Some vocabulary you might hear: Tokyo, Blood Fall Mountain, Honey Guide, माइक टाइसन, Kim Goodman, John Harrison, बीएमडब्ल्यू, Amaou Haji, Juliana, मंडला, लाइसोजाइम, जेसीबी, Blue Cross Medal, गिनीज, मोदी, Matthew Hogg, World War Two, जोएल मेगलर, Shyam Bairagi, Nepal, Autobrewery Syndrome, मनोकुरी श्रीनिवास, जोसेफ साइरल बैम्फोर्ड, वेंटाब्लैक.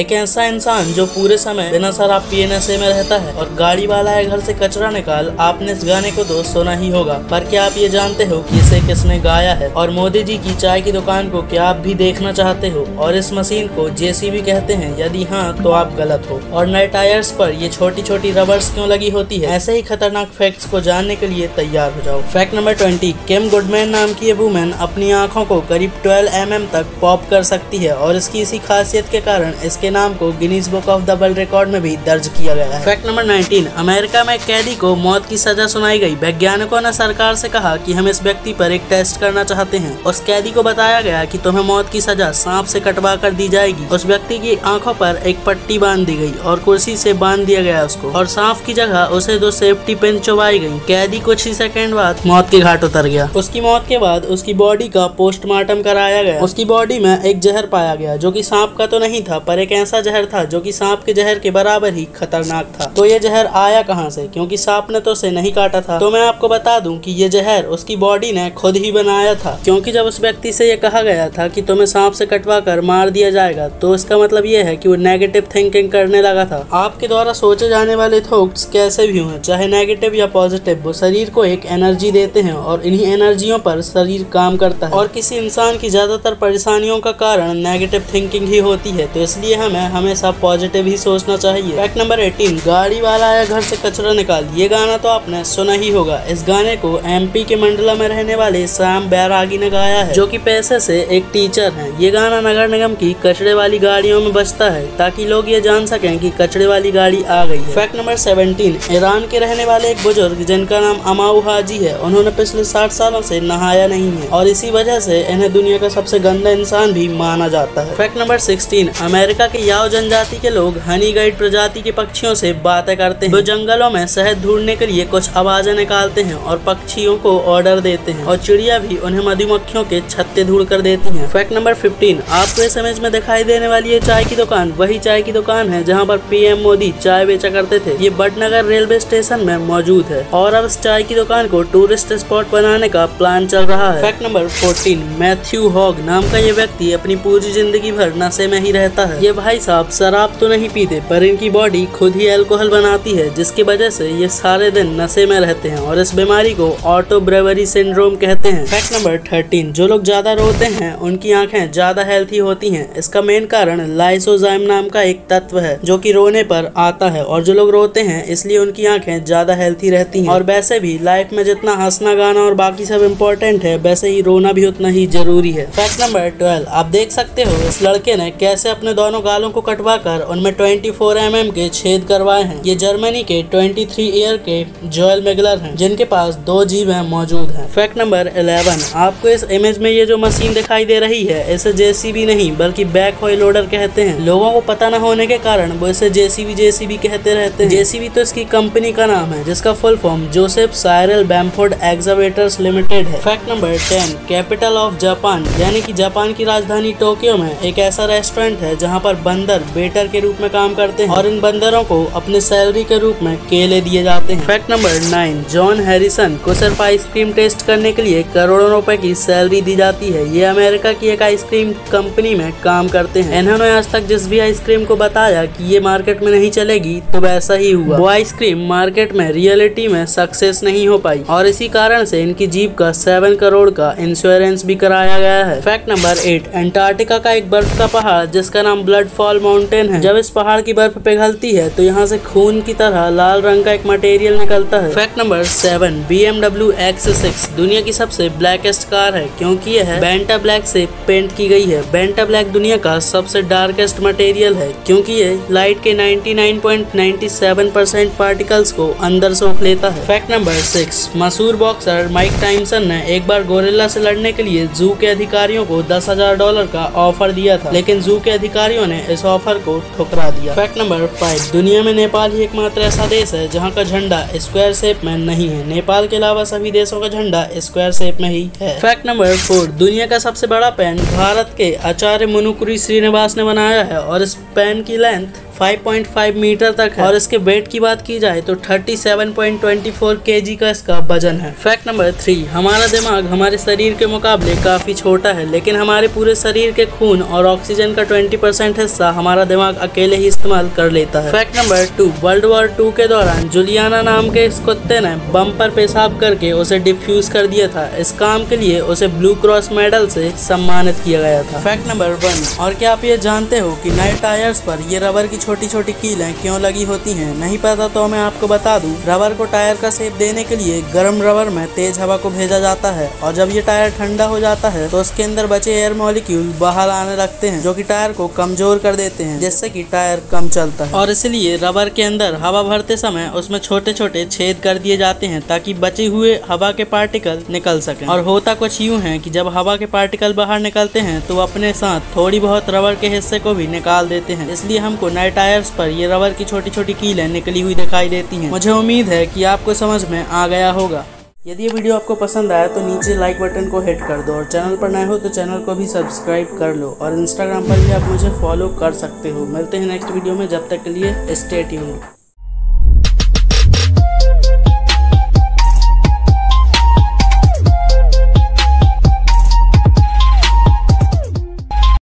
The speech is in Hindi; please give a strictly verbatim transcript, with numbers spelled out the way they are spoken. एक ऐसा इंसान जो पूरे समय बिना शराब पिए नशे में रहता है और गाड़ी वाला है घर से कचरा निकाल। आपने इस गाने को तो सुना ही होगा, पर क्या आप ये जानते हो कि इसे किसने गाया है? और मोदी जी की चाय की दुकान को क्या आप भी देखना चाहते हो? और इस मशीन को जेसीबी कहते हैं? यदि हाँ तो आप गलत हो। और नए टायर्स पर ये छोटी छोटी रबर्स क्यों लगी होती है? ऐसे ही खतरनाक फैक्ट्स को जानने के लिए तैयार हो जाओ। Fact number twenty, Kim Goodman नाम की ये वूमेन अपनी आँखों को करीब ट्वेल्व एम एम तक पॉप कर सकती है और इसकी इसी खासियत के कारण इसके नाम को गिनीज book of the world record में भी दर्ज किया गया है। फैक्ट नंबर नाइनटीन, अमेरिका में कैदी को मौत की सजा सुनाई गई। वैज्ञानिकों ने सरकार से कहा कि हम इस व्यक्ति पर एक टेस्ट करना चाहते हैं। उस कैदी को बताया गया कि तुम्हें मौत की सजा सांप से कटवा कर दी जाएगी। उस व्यक्ति की आंखों पर एक पट्टी बांध दी गई और कुर्सी से बांध दिया गया उसको, और सांप की जगह उसे दो सेफ्टी पिन चुबाई गई। कैदी कुछ ही सेकेंड बाद मौत के घाट उतर गया। उसकी मौत के बाद उसकी बॉडी का पोस्टमार्टम कराया गया। उसकी बॉडी में एक जहर पाया गया जो कि सांप का तो नहीं था, पर एक ऐसा जहर था जो कि सांप के जहर के बराबर ही खतरनाक था। तो ये जहर आया कहाँ से, क्योंकि सांप ने तो उसे नहीं काटा था? तो मैं आपको बता दूं कि ये जहर उसकी बॉडी ने खुद ही बनाया था, क्योंकि जब उस व्यक्ति से ये कहा गया था कि तुम्हें सांप से कटवा कर मार दिया जाएगा, तो इसका मतलब ये है कि वो नेगेटिव थिंकिंग करने लगा था। आपके द्वारा सोचे जाने वाले थॉट्स कैसे भी हों, चाहे नेगेटिव या पॉजिटिव, वो शरीर को एक एनर्जी देते हैं और इन्हीं एनर्जियों पर शरीर काम करता है। और किसी इंसान की ज्यादातर परेशानियों का कारण नेगेटिव थिंकिंग ही होती है, तो इसलिए हमें हमेशा पॉजिटिव ही सोचना चाहिए। फैक्ट नंबर अठारह, गाड़ी वाला आया घर से कचरा निकाल। ये गाना तो आपने सुना ही होगा। इस गाने को एमपी के मंडला में रहने वाले श्याम बैरागी ने गाया है, जो कि पैसे से एक टीचर हैं। ये गाना नगर निगम की कचरे वाली गाड़ियों में बजता है ताकि लोग ये जान सकें कि कचरे वाली गाड़ी आ गई है। फैक्ट नंबर सेवनटीन, ईरान के रहने वाले एक बुजुर्ग जिनका नाम अमाऊ हाजी है, उन्होंने पिछले साठ सालों से नहाया नहीं है और इसी वजह से इन्हें दुनिया का सबसे गंदा इंसान भी माना जाता है। फैक्ट नंबर सिक्सटीन, अमेरिका के याओ जनजाति के लोग हनी गाइड प्रजाति के पक्षियों से बातें करते हैं। वो जंगलों में शहद ढूंढने के लिए कुछ आवाजें निकालते हैं और पक्षियों को ऑर्डर देते हैं, और चिड़िया भी उन्हें मधुमक्खियों के छत्ते ढूंढ कर देती हैं। फैक्ट नंबर फिफ्टीन, आपको इस इमेज में दिखाई देने वाली ये चाय की दुकान वही चाय की दुकान है जहाँ पर पीएम मोदी चाय बेचा करते थे। ये बटनगर रेलवे स्टेशन में मौजूद है और अब इस चाय की दुकान को टूरिस्ट स्पॉट बनाने का प्लान चल रहा है। Fact number fourteen, Matthew Hogg नाम का ये व्यक्ति अपनी पूरी जिंदगी भर नशे में ही रहता है। ये भाई साहब शराब तो नहीं पीते, पर इनकी बॉडी खुद ही अल्कोहल बनाती है, जिसकी वजह से ये सारे दिन नशे में रहते हैं और इस बीमारी को ऑटोब्रेवरी सिंड्रोम कहते हैं। फैक्ट नंबर थर्टीन, जो लोग ज्यादा रोते हैं उनकी आंखें ज्यादा हेल्थी होती हैं। इसका मेन कारण लाइसोजाइम नाम का एक तत्व है जो कि रोने पर आता है, और जो लोग रोते हैं इसलिए उनकी आंखें ज्यादा हेल्थी रहती हैं। और वैसे भी लाइफ में जितना हंसना गाना और बाकी सब इम्पोर्टेंट है, वैसे ही रोना भी उतना ही जरूरी है। फैक्ट नंबर ट्वेल्व, आप देख सकते हो इस लड़के ने कैसे अपने दोनों गालों को कटवा कर उनमें चौबीस एम एम के छेद करवाए हैं। ये जर्मनी के तेईस ईयर के जोएल मेगलर हैं, जिनके पास दो जीभ हैं मौजूद हैं। फैक्ट नंबर इलेवन, आपको इस इमेज में ये जो मशीन दिखाई दे रही है, इसे जेसीबी नहीं बल्कि बैकहो लोडर कहते हैं। लोगों को पता न होने के कारण वो इसे जेसीबी जेसीबी कहते रहते हैं। जेसीबी तो इसकी कंपनी का नाम है, जिसका full form जोसेफ साइरल बैम्फोर्ड excavators limited है। Fact number ten, capital of Japan यानी कि जापान की राजधानी टोक्यो में एक ऐसा रेस्टोरेंट है जहां पर बंदर वेटर के रूप में काम करते हैं और इन बंदरों को अपने सैलरी के रूप में केले दिए जाते हैं। Fact number nine, John Harrison को सिर्फ आइसक्रीम टेस्ट करने के लिए करोड़ों रुपए की सैलरी दी जाती है। ये अमेरिका की एक आइसक्रीम कंपनी में काम करते हैं। इन्होंने आज तक जिस भी आइसक्रीम को बताया कि ये मार्केट में नहीं चलेगी, तो वैसा ही हुआ। वो आइसक्रीम मार्केट में रियलिटी में सक्सेस नहीं हो पाई और इसी कारण से इनकी जीप का सेवन करोड़ का इंश्योरेंस भी कराया गया है। फैक्ट नंबर एट, अंटार्कटिका का एक बर्फ का पहाड़ जिसका नाम ब्लड फॉल माउंटेन है। जब इस पहाड़ की बर्फ पिघलती है तो यहाँ से खून की तरह लाल रंग का एक मटेरियल निकलता है। Fact number seven, बीएमडब्ल्यू X six दुनिया की सबसे ब्लैकेस्ट कार है, क्योंकि यह वेंटाब्लैक से पेंट की गई है। वेंटाब्लैक दुनिया का सबसे डार्केस्ट मटेरियल है, क्योंकि ये लाइट के निन्यानवे पॉइंट नौ सात परसेंट पार्टिकल्स को अंदर सोख लेता है। फैक्ट नंबर सिक्स, मशहूर बॉक्सर माइक टाइसन ने एक बार गोरिल्ला से लड़ने के लिए जू के अधिकारियों को दस हजार डॉलर का ऑफर दिया था, लेकिन जू के अधिकारियों ने इस ऑफर को ठुकरा दिया। फैक्ट नंबर फाइव, दुनिया में नेपाल ही एकमात्र ऐसा देश है जहां का झंडा स्क्वायर शेप में नहीं है। नेपाल के अलावा सभी देशों का झंडा स्क्वायर शेप में ही है। फैक्ट नंबर फोर, दुनिया का सबसे बड़ा पेन भारत के आचार्य मनोकुरी श्रीनिवास ने बनाया है और इस पेन की length five point five metre तक है और इसके वेट की बात की जाए तो thirty seven point two four KG का इसका वजन है। फैक्ट नंबर थ्री, हमारा दिमाग हमारे शरीर के मुकाबले काफी छोटा है, लेकिन हमारे पूरे शरीर के खून और ऑक्सीजन का ट्वेंटी परसेंट हिस्सा हमारा दिमाग अकेले ही इस्तेमाल कर लेता है। Fact number two, world war two के दौरान जुलियाना नाम के इस कुत्ते ने बम पर पेशाब करके उसे डिफ्यूज कर दिया था। इस काम के लिए उसे ब्लू क्रॉस मेडल से सम्मानित किया गया था। फैक्ट नंबर वन, और क्या आप ये जानते हो कि नए टायर्स पर ये रबर की छोटी छोटी कीलें क्यों लगी होती हैं? नहीं पता तो मैं आपको बता दूं, रबर को टायर का शेप देने के लिए गर्म रबर में तेज हवा को भेजा जाता है और जब ये टायर ठंडा हो जाता है तो उसके अंदर बचे एयर मॉलिक्यूल बाहर आने लगते हैं, जो कि टायर को कमजोर कर देते हैं, जिससे कि टायर कम चलता है। और इसलिए रबर के अंदर हवा भरते समय उसमें छोटे छोटे छेद कर दिए जाते हैं ताकि बचे हुए हवा के पार्टिकल निकल सके। और होता कुछ यूँ है कि जब हवा के पार्टिकल बाहर निकलते हैं तो अपने साथ थोड़ी बहुत रबर के हिस्से को भी निकाल देते हैं, इसलिए हमको नए टायर्स पर ये रबर की छोटी छोटी कीलें निकली हुई दिखाई देती हैं। मुझे उम्मीद है कि आपको समझ में आ गया होगा। यदि ये वीडियो आपको पसंद आया तो नीचे लाइक बटन को हिट कर दो और चैनल पर नए हो तो चैनल को भी सब्सक्राइब कर लो और इंस्टाग्राम पर भी आप मुझे फॉलो कर सकते हो। मिलते हैं नेक्स्ट वीडियो में, जब तक के लिए स्टे ट्यून्ड।